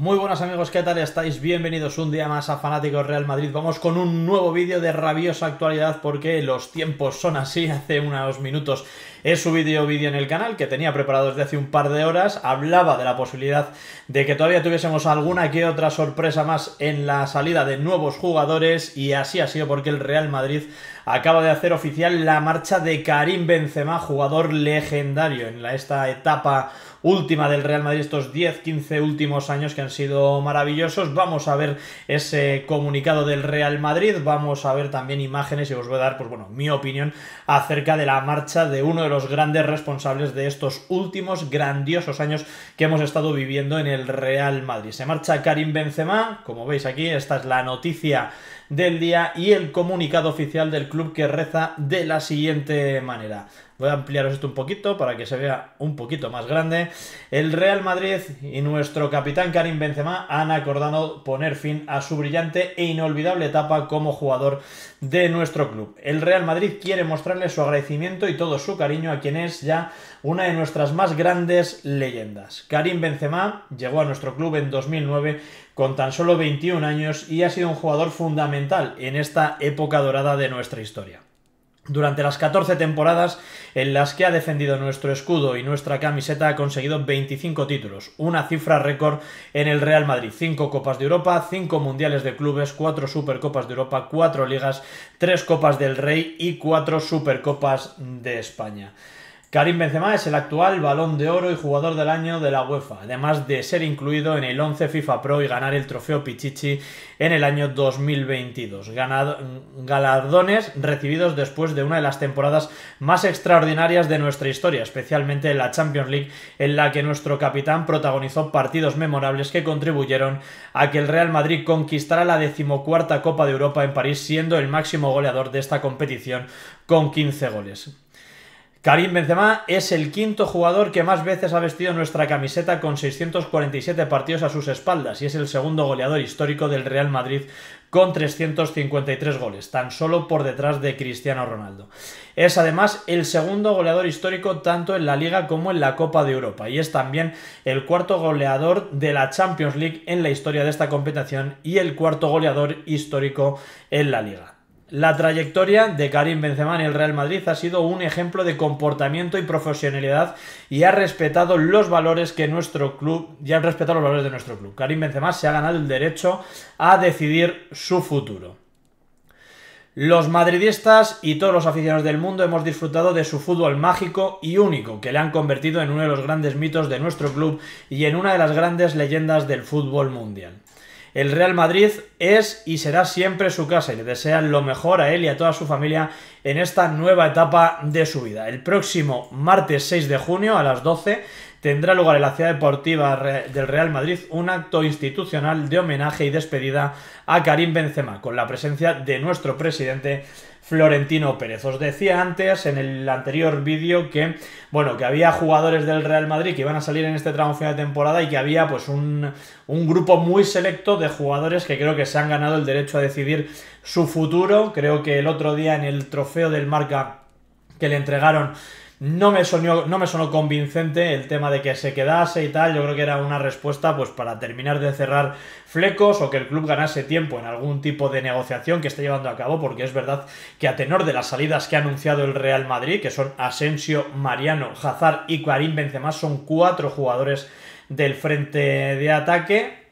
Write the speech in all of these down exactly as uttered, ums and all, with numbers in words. Muy buenas amigos, ¿qué tal estáis? Bienvenidos un día más a Fanáticos Real Madrid. Vamos con un nuevo vídeo de rabiosa actualidad porque los tiempos son así. Hace unos minutos he subido vídeo en el canal que tenía preparado desde hace un par de horas. Hablaba de la posibilidad de que todavía tuviésemos alguna que otra sorpresa más en la salida de nuevos jugadores y así ha sido porque el Real Madrid acaba de hacer oficial la marcha de Karim Benzema, jugador legendario en la, esta etapa última del Real Madrid, estos diez quince últimos años que han sido maravillosos. Vamos a ver ese comunicado del Real Madrid, vamos a ver también imágenes y os voy a dar, pues bueno, mi opinión acerca de la marcha de uno de los grandes responsables de estos últimos grandiosos años que hemos estado viviendo en el Real Madrid. Se marcha Karim Benzema, como veis aquí, esta es la noticia del día y el comunicado oficial del club que reza de la siguiente manera. Voy a ampliaros esto un poquito para que se vea un poquito más grande. El Real Madrid y nuestro capitán Karim Benzema han acordado poner fin a su brillante e inolvidable etapa como jugador de nuestro club. El Real Madrid quiere mostrarle su agradecimiento y todo su cariño a quien es ya una de nuestras más grandes leyendas. Karim Benzema llegó a nuestro club en dos mil nueve con tan solo veintiún años y ha sido un jugador fundamental en esta época dorada de nuestra historia. Durante las catorce temporadas en las que ha defendido nuestro escudo y nuestra camiseta ha conseguido veinticinco títulos, una cifra récord en el Real Madrid, cinco Copas de Europa, cinco Mundiales de Clubes, cuatro Supercopas de Europa, cuatro Ligas, tres Copas del Rey y cuatro Supercopas de España. Karim Benzema es el actual Balón de Oro y Jugador del Año de la UEFA, además de ser incluido en el once FIFA Pro y ganar el trofeo Pichichi en el año dos mil veintidós. Ganado, galardones recibidos después de una de las temporadas más extraordinarias de nuestra historia, especialmente en la Champions League, en la que nuestro capitán protagonizó partidos memorables que contribuyeron a que el Real Madrid conquistara la decimocuarta Copa de Europa en París, siendo el máximo goleador de esta competición con quince goles. Karim Benzema es el quinto jugador que más veces ha vestido nuestra camiseta con seiscientos cuarenta y siete partidos a sus espaldas y es el segundo goleador histórico del Real Madrid con trescientos cincuenta y tres goles, tan solo por detrás de Cristiano Ronaldo. Es además el segundo goleador histórico tanto en la Liga como en la Copa de Europa y es también el cuarto goleador de la Champions League en la historia de esta competición y el cuarto goleador histórico en la Liga. La trayectoria de Karim Benzema en el Real Madrid ha sido un ejemplo de comportamiento y profesionalidad y ha respetado los valores que nuestro club y ha respetado los valores de nuestro club. Karim Benzema se ha ganado el derecho a decidir su futuro. Los madridistas y todos los aficionados del mundo hemos disfrutado de su fútbol mágico y único, que le han convertido en uno de los grandes mitos de nuestro club y en una de las grandes leyendas del fútbol mundial. El Real Madrid es y será siempre su casa y le desean lo mejor a él y a toda su familia en esta nueva etapa de su vida. El próximo martes seis de junio a las doce tendrá lugar en la Ciudad Deportiva del Real Madrid un acto institucional de homenaje y despedida a Karim Benzema con la presencia de nuestro presidente Florentino Pérez. Os decía antes en el anterior vídeo que, bueno, que había jugadores del Real Madrid que iban a salir en este tramo final de temporada y que había pues un, un grupo muy selecto de jugadores que creo que se han ganado el derecho a decidir su futuro. Creo que el otro día en el trofeo del Marca que le entregaron no me sonó, no me sonó convincente el tema de que se quedase y tal. Yo creo que era una respuesta pues para terminar de cerrar flecos o que el club ganase tiempo en algún tipo de negociación que esté llevando a cabo, porque es verdad que a tenor de las salidas que ha anunciado el Real Madrid, que son Asensio, Mariano, Hazard y Karim Benzema, son cuatro jugadores del frente de ataque.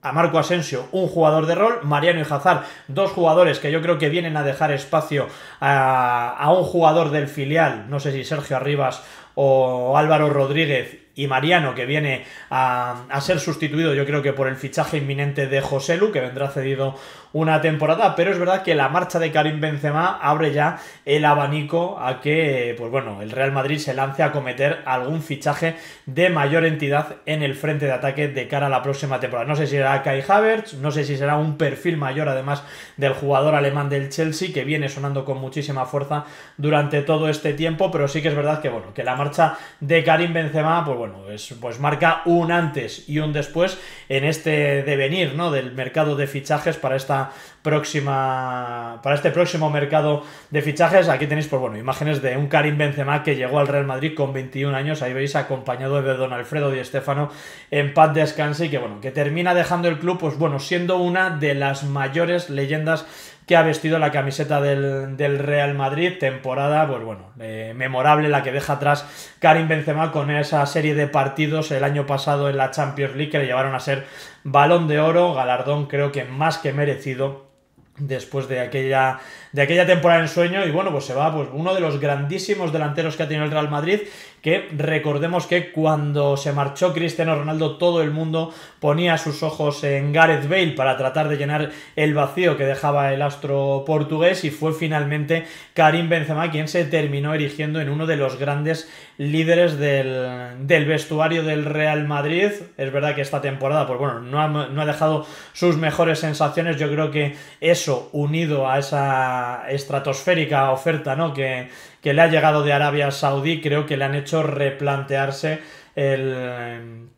A Marco Asensio, un jugador de rol, Mariano y Hazard, dos jugadores que yo creo que vienen a dejar espacio a, a un jugador del filial, no sé si Sergio Arribas o Álvaro Rodríguez, y Mariano, que viene a, a ser sustituido yo creo que por el fichaje inminente de Joselu, que vendrá cedido una temporada. Pero es verdad que la marcha de Karim Benzema abre ya el abanico a que, pues bueno, el Real Madrid se lance a cometer algún fichaje de mayor entidad en el frente de ataque de cara a la próxima temporada. No sé si será Kai Havertz, no sé si será un perfil mayor además del jugador alemán del Chelsea, que viene sonando con muchísima fuerza durante todo este tiempo, pero sí que es verdad que, bueno, que la marcha marcha de Karim Benzema, pues bueno, es, pues marca un antes y un después en este devenir, ¿no?, del mercado de fichajes para esta próxima, para este próximo mercado de fichajes. Aquí tenéis, pues bueno, imágenes de un Karim Benzema que llegó al Real Madrid con veintiún años, ahí veis, acompañado de don Alfredo Di Stéfano, en paz descanse, y que bueno, que termina dejando el club, pues bueno, siendo una de las mayores leyendas que ha vestido la camiseta del, del Real Madrid. Temporada, pues bueno, eh, memorable la que deja atrás Karim Benzema con esa serie de partidos el año pasado en la Champions League que le llevaron a ser Balón de Oro, galardón creo que más que merecido después de aquella, de aquella temporada en sueño. Y bueno, pues se va pues uno de los grandísimos delanteros que ha tenido el Real Madrid, que recordemos que cuando se marchó Cristiano Ronaldo todo el mundo ponía sus ojos en Gareth Bale para tratar de llenar el vacío que dejaba el astro portugués, y fue finalmente Karim Benzema quien se terminó erigiendo en uno de los grandes líderes del, del vestuario del Real Madrid. Es verdad que esta temporada, pues bueno, no ha, no ha dejado sus mejores sensaciones. Yo creo que eso, unido a esa estratosférica oferta, ¿no?, que, que le ha llegado de Arabia Saudí, creo que le han hecho replantearse el...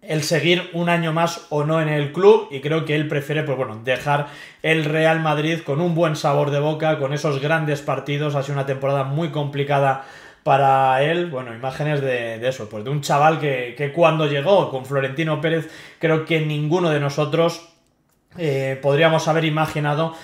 el seguir un año más o no en el club, y creo que él prefiere, pues bueno, dejar el Real Madrid con un buen sabor de boca, con esos grandes partidos. Ha sido una temporada muy complicada para él. Bueno, imágenes de, de eso, pues de un chaval que, que cuando llegó con Florentino Pérez, creo que ninguno de nosotros eh, podríamos haber imaginado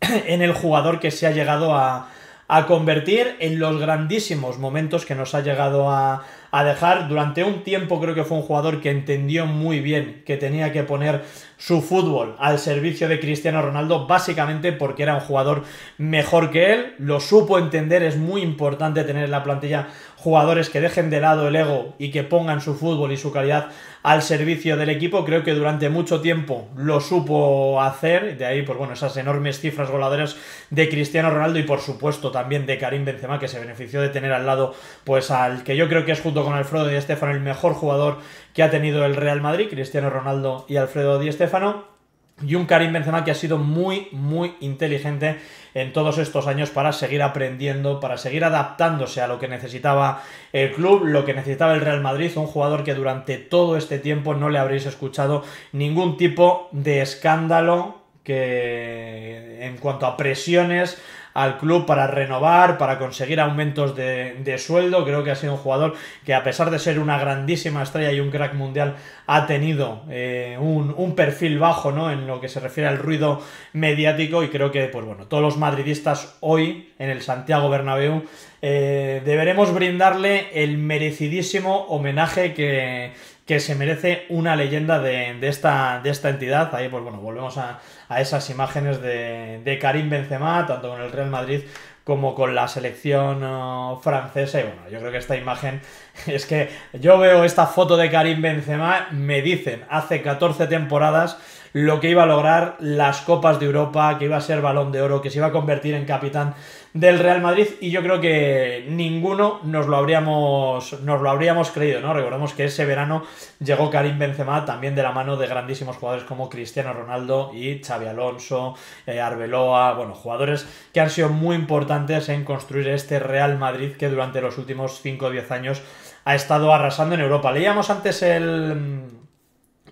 en el jugador que se ha llegado a... a convertir, en los grandísimos momentos que nos ha llegado a, a dejar. Durante un tiempo creo que fue un jugador que entendió muy bien que tenía que poner su fútbol al servicio de Cristiano Ronaldo, básicamente porque era un jugador mejor que él, lo supo entender. Es muy importante tener en la plantilla jugadores que dejen de lado el ego y que pongan su fútbol y su calidad al servicio del equipo. Creo que durante mucho tiempo lo supo hacer, de ahí, pues bueno, esas enormes cifras voladoras de Cristiano Ronaldo, y por supuesto también de Karim Benzema, que se benefició de tener al lado, pues al que yo creo que es, junto con Alfredo Di Stéfano, el mejor jugador que ha tenido el Real Madrid, Cristiano Ronaldo y Alfredo Di Stéfano. Y un Karim Benzema que ha sido muy, muy inteligente en todos estos años para seguir aprendiendo, para seguir adaptándose a lo que necesitaba el club, lo que necesitaba el Real Madrid. Un jugador que durante todo este tiempo no le habréis escuchado ningún tipo de escándalo que en cuanto a presiones al club para renovar, para conseguir aumentos de, de sueldo. Creo que ha sido un jugador que, a pesar de ser una grandísima estrella y un crack mundial, ha tenido eh, un, un perfil bajo, ¿no?, en lo que se refiere al ruido mediático. Y creo que, pues bueno, todos los madridistas hoy en el Santiago Bernabéu eh, deberemos brindarle el merecidísimo homenaje que... que se merece una leyenda de, de, esta, de esta entidad. Ahí, pues bueno, volvemos a, a esas imágenes de, de Karim Benzema, tanto con el Real Madrid como con la selección uh, francesa. Y bueno, yo creo que esta imagen, es que yo veo esta foto de Karim Benzema, me dicen hace catorce temporadas lo que iba a lograr, las Copas de Europa, que iba a ser Balón de Oro, que se iba a convertir en capitán del Real Madrid, y yo creo que ninguno nos lo habríamos, nos lo habríamos creído, ¿no? Recordemos que ese verano llegó Karim Benzema también de la mano de grandísimos jugadores como Cristiano Ronaldo y Xavi Alonso, eh, Arbeloa, bueno, jugadores que han sido muy importantes en construir este Real Madrid que durante los últimos cinco o diez años ha estado arrasando en Europa. Leíamos antes el,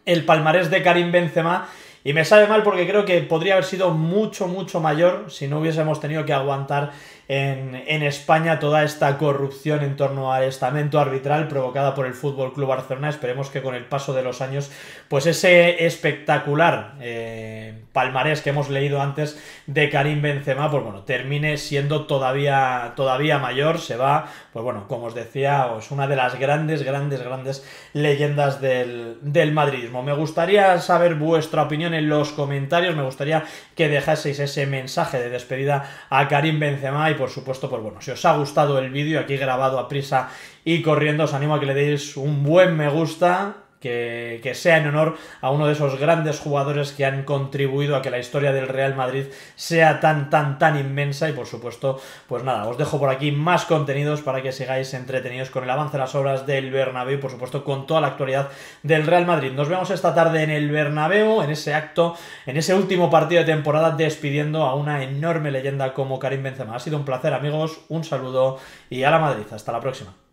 el palmarés de Karim Benzema, y me sabe mal porque creo que podría haber sido mucho, mucho mayor si no hubiésemos tenido que aguantar en, en España toda esta corrupción en torno al estamento arbitral provocada por el Fútbol Club Barcelona. Esperemos que con el paso de los años, pues ese espectacular eh, palmarés que hemos leído antes de Karim Benzema, pues bueno, termine siendo todavía, todavía mayor. Se va, pues bueno, como os decía, es una de las grandes, grandes, grandes leyendas del, del madridismo. Me gustaría saber vuestra opinión en los comentarios, me gustaría que dejaseis ese mensaje de despedida a Karim Benzema, y por supuesto, pues bueno, si os ha gustado el vídeo, aquí grabado a prisa y corriendo, os animo a que le deis un buen me gusta, que, que sea en honor a uno de esos grandes jugadores que han contribuido a que la historia del Real Madrid sea tan, tan, tan inmensa. Y por supuesto, pues nada, os dejo por aquí más contenidos para que sigáis entretenidos con el avance de las obras del Bernabéu, y por supuesto con toda la actualidad del Real Madrid. Nos vemos esta tarde en el Bernabéu, en ese acto, en ese último partido de temporada, despidiendo a una enorme leyenda como Karim Benzema. Ha sido un placer, amigos, un saludo y a la Madrid. Hasta la próxima.